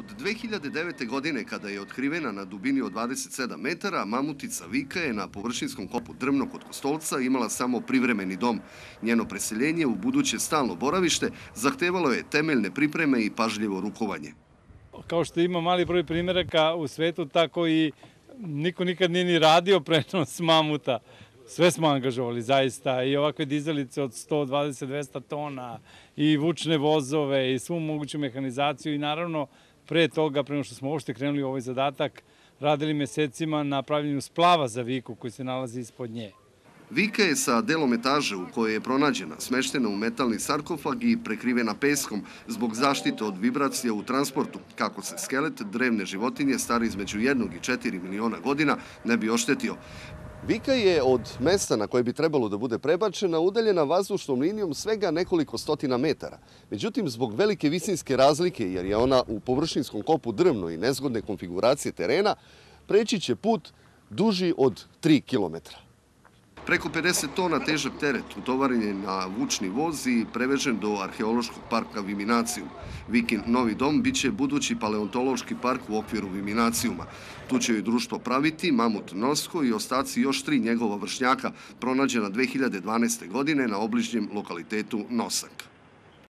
Od 2009. godine, kada je otkrivena na dubini od 27 metara, mamutica Vika je na površinskom kopu Drmno kod Kostolca imala samo privremeni dom. Njeno preseljenje u buduće stalno boravište zahtevalo je temeljne pripreme i pažljivo rukovanje. Kao što ima mali broj primjeraka u svetu, tako i niko nikad nije ni radio prenos mamuta. Sve smo angažovali zaista, i ovakve dizalice od 120-200 tona, i vučne vozove, i svu moguću mehanizaciju, i naravno pre toga, prema što smo uopšte krenuli u ovaj zadatak, radili mesecima na pravljenju splava za Viku koji se nalazi ispod nje. Vika je sa delom etaže u kojoj je pronađena smeštena u metalni sarkofag i prekrivena peskom zbog zaštite od vibracija u transportu, kako se skelet drevne životinje stari između 1 i 4 miliona godina ne bi oštetio. Vika je od mesta na koje bi trebalo da bude prebačena udaljena vazdušnom linijom svega nekoliko stotina metara. Međutim, zbog velike visinske razlike, jer je ona u površinskom kopu Drmno i nezgodne konfiguracije terena, preći će put duži od 3 kilometra. Preko 50 tona težak teret utovaren je na vučni voz i prevežen do arheološkog parka Viminacijum. Vikin novi dom biće budući paleontološki park u okviru Viminacijuma. Tu će joj društvo praviti Mamut Nosko i ostaci još 3 njegova vršnjaka, pronađena 2012. godine na obližnjem lokalitetu Nosak.